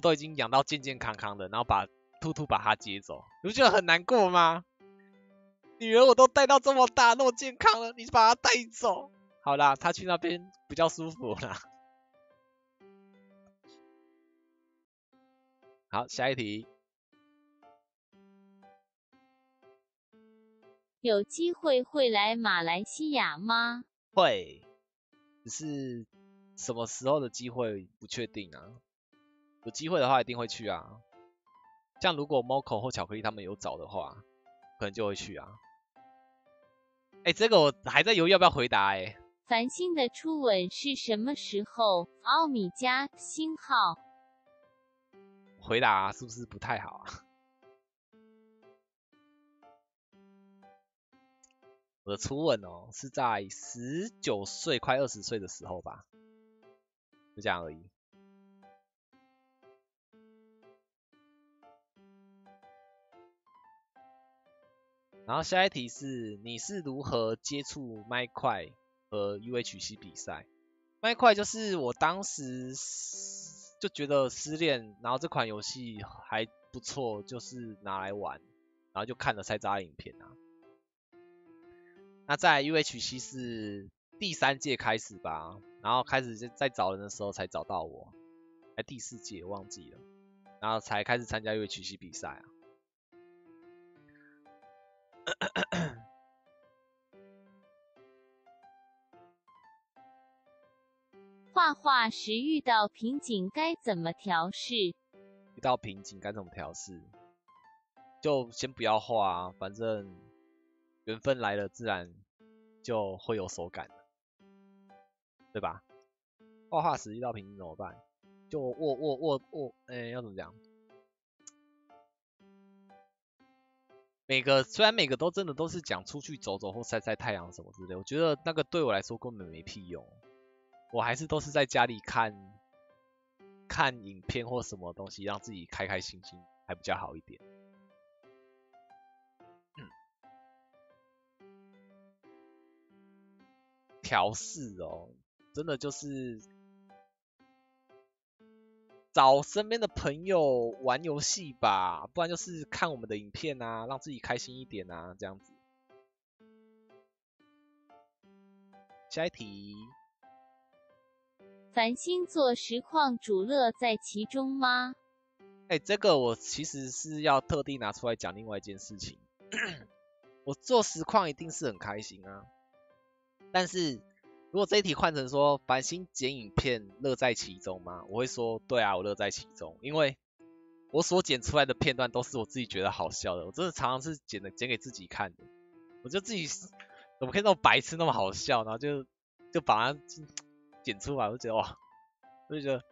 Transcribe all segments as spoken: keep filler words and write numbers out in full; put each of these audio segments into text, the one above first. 都已经养到健健康康的，然后把兔兔把它接走，你不觉得很难过吗？女儿我都带到这么大，那么健康了，你把它带走，好啦，她去那边比较舒服啦。好，下一题。有机会会来马来西亚吗？会，只是什么时候的机会不确定啊。有机会的话一定会去啊。像如果 Moco 或巧克力他们有找的话，可能就会去啊。哎、欸，这个我还在犹豫要不要回答哎、欸。繁星的初吻是什么时候？奥米加星号。回答、啊、是不是不太好啊？我的初吻哦，是在十九岁快二十岁的时候吧，就这样而已。然后下一题是，你是如何接触麦块和 U H C 比赛？麦块就是我当时就觉得失恋，然后这款游戏还不错，就是拿来玩，然后就看了菜渣影片啊。那在 U H C 是第三届开始吧，然后开始在找人的时候才找到我，哎，第四届忘记了，然后才开始参加 U H C 比赛啊。画画时遇到瓶颈该怎么调试？遇到瓶颈该怎么调试？就先不要画啊，反正缘分来了，自然就会有手感了，对吧？画画时遇到瓶颈怎么办？就握握握握，哎、欸，要怎么讲？每个虽然每个都真的都是讲出去走走或晒晒太阳什么之类，我觉得那个对我来说根本没屁用，我还是都是在家里看看影片或什么东西，让自己开开心心还比较好一点。调试哦，真的就是找身边的朋友玩游戏吧，不然就是看我们的影片啊，让自己开心一点啊，这样子。下一题，繁星座实况主乐在其中吗？哎、欸，这个我其实是要特地拿出来讲另外一件事情我做实况一定是很开心啊。但是如果这一题换成说繁星剪影片乐在其中吗？我会说对啊，我乐在其中，因为我所剪出来的片段都是我自己觉得好笑的，我真的常常是剪的剪给自己看的，我就自己怎么可以那么白痴那么好笑，然后就就把它剪出来，我就觉得哇，我就觉得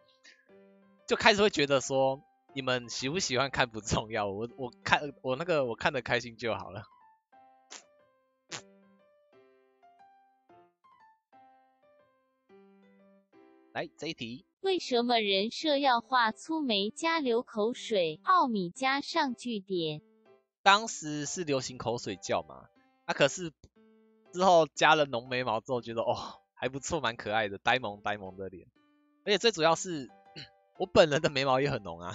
就开始会觉得说你们喜不喜欢看不重要，我我看我那个我看得开心就好了。来这一题，为什么人设要画粗眉加流口水？奥米加上句点。当时是流行口水叫嘛，啊可是之后加了浓眉毛之后，觉得哦还不错，蛮可爱的，呆萌呆萌的脸。而且最主要是我本人的眉毛也很浓啊，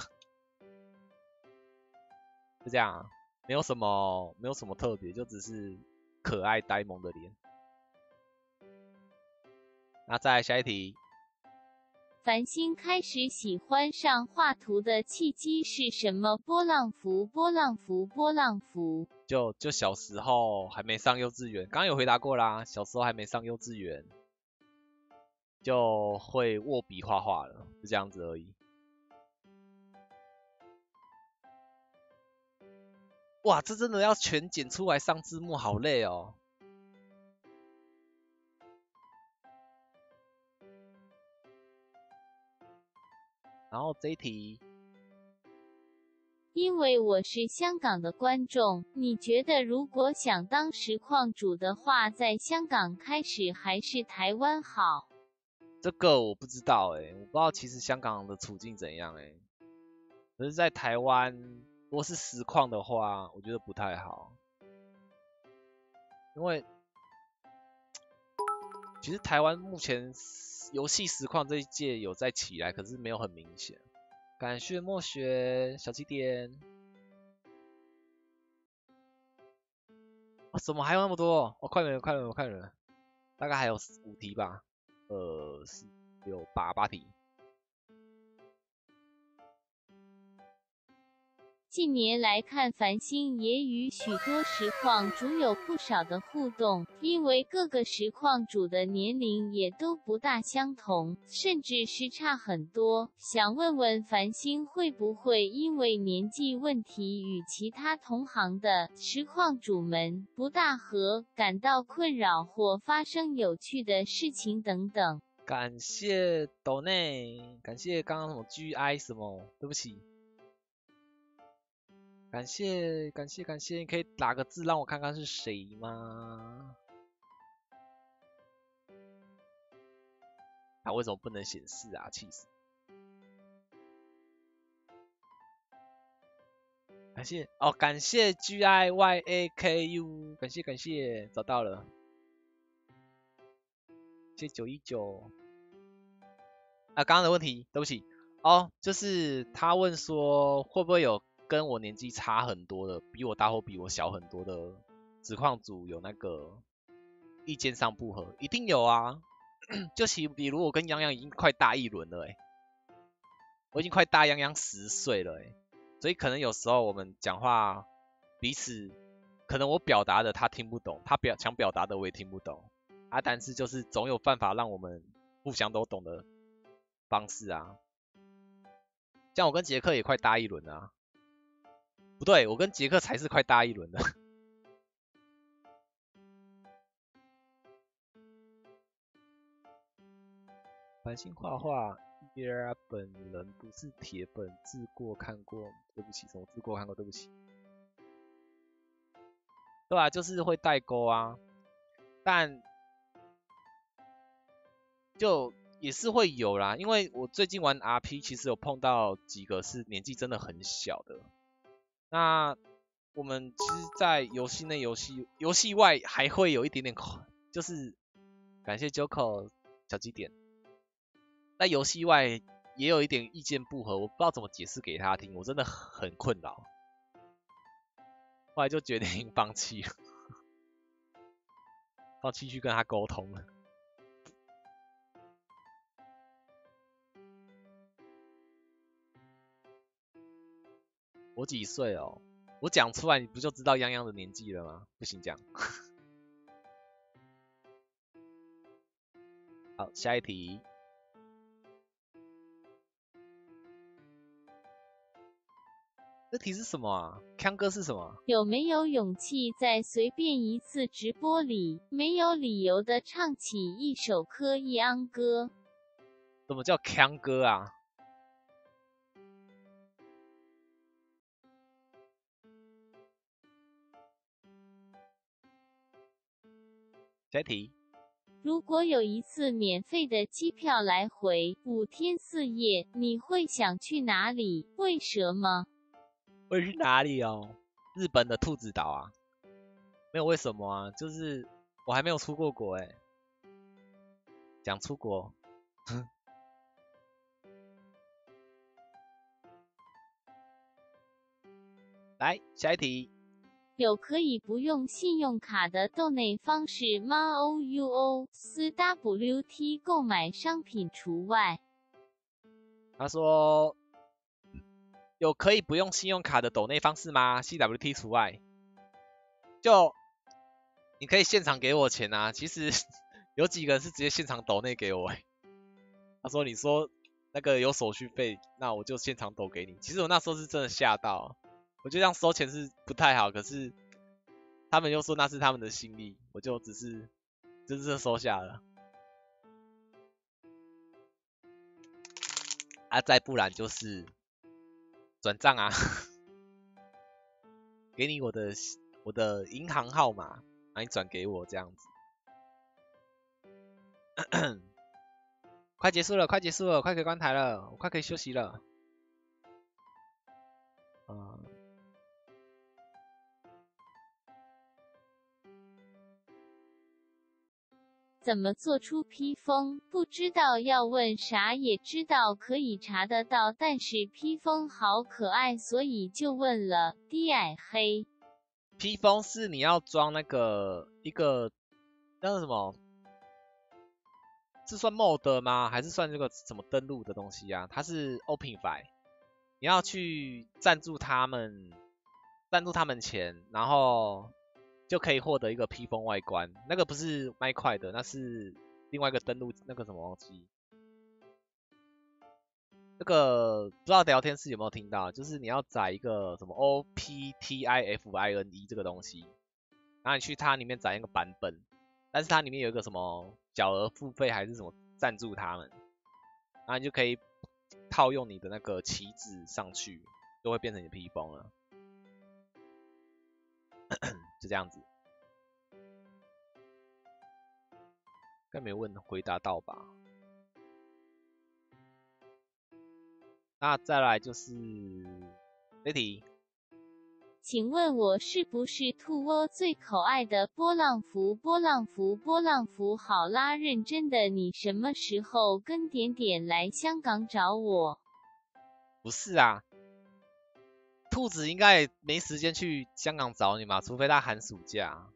就这样、啊，没有什么没有什么特别，就只是可爱呆萌的脸。那再来下一题。繁星开始喜欢上画图的契机是什么？波浪符，波浪符，波浪符。就就小时候还没上幼稚园，刚刚有回答过啦。小时候还没上幼稚园，就会握笔画画了，就这样子而已。哇，这真的要全剪出来上字幕，好累哦。然后这一题，因为我是香港的观众，你觉得如果想当实况主的话，在香港开始还是台湾好？这个我不知道哎、欸，我不知道其实香港的处境怎样哎、欸，可是在台湾，如果是实况的话，我觉得不太好，因为其实台湾目前游戏实况这一届有在起来，可是没有很明显。感谢墨雪小气点。啊，怎么还有那么多？哦，快没了，快没了，快没了。大概还有五题吧，呃，四、六、八、八题。近年来看，繁星也与许多实况主有不少的互动，因为各个实况主的年龄也都不大相同，甚至时差很多。想问问繁星会不会因为年纪问题与其他同行的实况主们不大合，感到困扰或发生有趣的事情等等？感谢斗内，感谢刚刚什么 G I 什么，对不起。 感谢感谢感谢，你可以打个字让我看看是谁吗？啊，为什么不能显示啊？气死！感谢哦，感谢 G I Y A K U， 感谢感谢，找到了，谢九一九。啊，刚刚的问题，对不起哦，就是他问说会不会有。 跟我年纪差很多的，比我大或比我小很多的实况组有那个意见上不合，一定有啊。就其比如我跟洋洋已经快大一轮了哎、欸，我已经快大洋洋十岁了哎、欸，所以可能有时候我们讲话彼此，可能我表达的他听不懂，他表想表达的我也听不懂啊，但是就是总有办法让我们互相都懂的方式啊。像我跟杰克也快大一轮了、啊。 不对，我跟杰克才是快大一轮的。繁星画画，伊尔本人不是铁本，字过看过，对不起，什么字过看过，对不起。对啊，就是会代沟啊，但就也是会有啦，因为我最近玩 R P， 其实有碰到几个是年纪真的很小的。 那我们其实，在游戏内、游戏游戏外，还会有一点点，就是感谢 Joko 小几点。在游戏外也有一点意见不合，我不知道怎么解释给他听，我真的很困扰。后来就决定放弃了，放弃去跟他沟通了。 我几岁哦？我讲出来你不就知道泱泱的年纪了吗？不行讲。好，下一题。这题是什么啊？康哥是什么？有没有勇气在随便一次直播里没有理由的唱起一首柯一安歌？怎么叫康哥啊？ 下一题。如果有一次免费的机票来回五天四夜，你会想去哪里？为什么？会去哪里哦？日本的兔子岛啊？没有为什么啊，就是我还没有出过国哎、欸。想出国。来，下一题。 有可以不用信用卡的斗内方式吗 ？O U O 四 W T 购买商品除外。他说有可以不用信用卡的斗内方式吗 ？C W T 除外。就你可以现场给我钱啊，其实有几个人是直接现场斗内给我、欸。他说你说那个有手续费，那我就现场斗给你。其实我那时候是真的吓到。 我就这样收钱是不太好，可是他们又说那是他们的心意，我就只是就是收下了。啊，再不然就是转账啊，给你我的我的银行号码，啊，你转给我这样子快结束了，快结束了，快可以关台了，我快可以休息了。啊、嗯。怎么做出披风，不知道要问啥，也知道可以查得到，但是披风好可爱，所以就问了。低矮黑披风是你要装那个一个那个什么，是算 mod 吗？还是算这个什么登录的东西啊？它是 OpenFi， 你要去赞助他们，赞助他们钱，然后就可以获得一个披风外观。那个不是麦块的，那是另外一个登录那个什么机。那个不知道聊天室有没有听到，就是你要载一个什么 Optifine 这个东西，然后你去它里面载一个版本，但是它里面有一个什么。小额付费还是什么赞助他们，然后你就可以套用你的那个旗子上去，就会变成你的披风了就这样子，应该没问回答到吧？那再来就是这题。请问我是不是兔窝最可爱的波浪符？波浪符，波浪符，好啦，认真的，你什么时候跟点点来香港找我？不是啊，兔子应该也没时间去香港找你嘛，除非他寒暑假。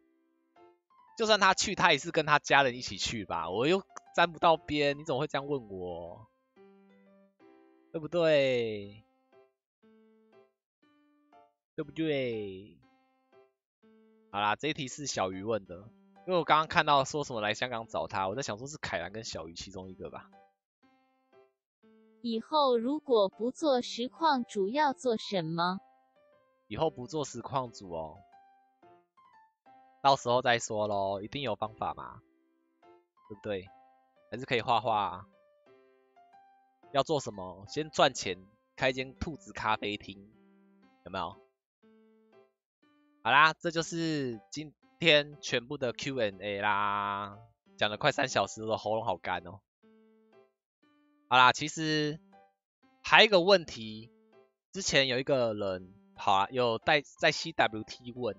就算他去，他也是跟他家人一起去吧。我又沾不到边，你怎么会这样问我？对不对？对不对？好啦，这一题是小鱼问的，因为我刚刚看到说什么来香港找他，我在想说是凯兰跟小鱼其中一个吧。以后如果不做实况主要做什么？以后不做实况主哦，到时候再说咯，一定有方法嘛，对不对？还是可以画画啊。要做什么？先赚钱，开一间兔子咖啡厅，有没有？好啦，这就是今天全部的 Q and A 啦，讲了快三小时了，喉咙好干哦。好啦，其实还有一个问题，之前有一个人，好啊，有在在 C W T 问，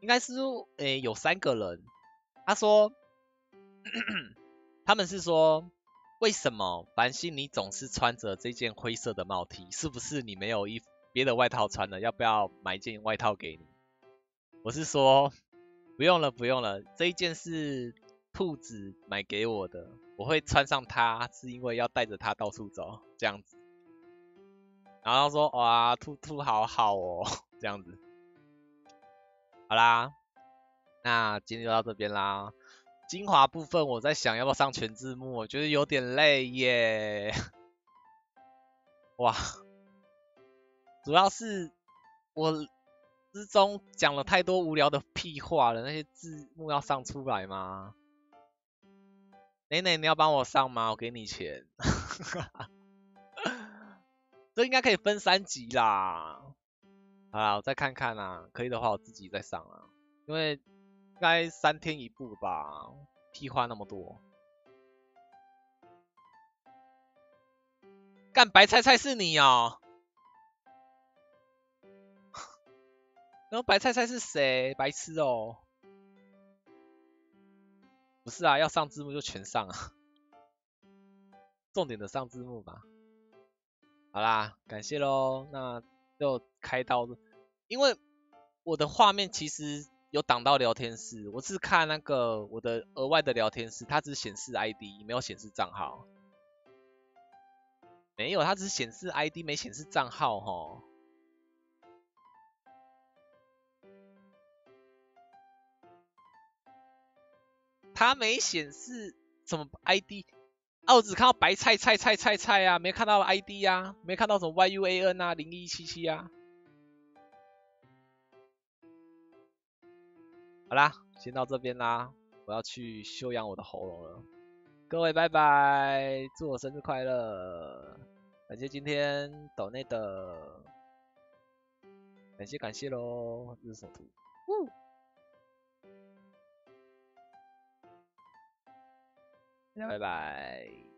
应该是诶、欸、有三个人，他说咳咳他们是说为什么繁星你总是穿着这件灰色的帽 T， 是不是你没有衣服别的外套穿了？要不要买一件外套给你？我是说，不用了，不用了，这一件是兔子买给我的，我会穿上它是因为要带着它到处走，这样子。然后说，哇，兔兔好好哦，这样子。好啦，那今天就到这边啦。精华部分我在想要不要上全字幕，我觉得有点累耶。哇，主要是我。之中讲了太多无聊的屁话了，那些字幕要上出来吗？奶奶，你要帮我上吗？我给你钱。这应该可以分三集啦。好啦，我再看看啦，可以的话我自己再上啦，因为应该三天一部吧，屁话那么多。干白菜菜是你哦。然后白菜菜是谁？白痴哦！不是啊，要上字幕就全上啊，重点的上字幕吧。好啦，感谢咯，那就开到，因为我的画面其实有挡到聊天室，我是看那个我的额外的聊天室，它只显示 I D， 没有显示账号。没有，它只显示 I D， 没显示账号吼。它没显示什么 I D， 啊，我只看到白菜菜菜菜菜啊，没看到 I D 啊，没看到什么 Y U A N 啊， 零一七七 啊。好啦，先到这边啦，我要去休养我的喉咙了。各位拜拜，祝我生日快乐，感谢今天抖内的，感谢感谢咯，这是什么图？嗯拜拜。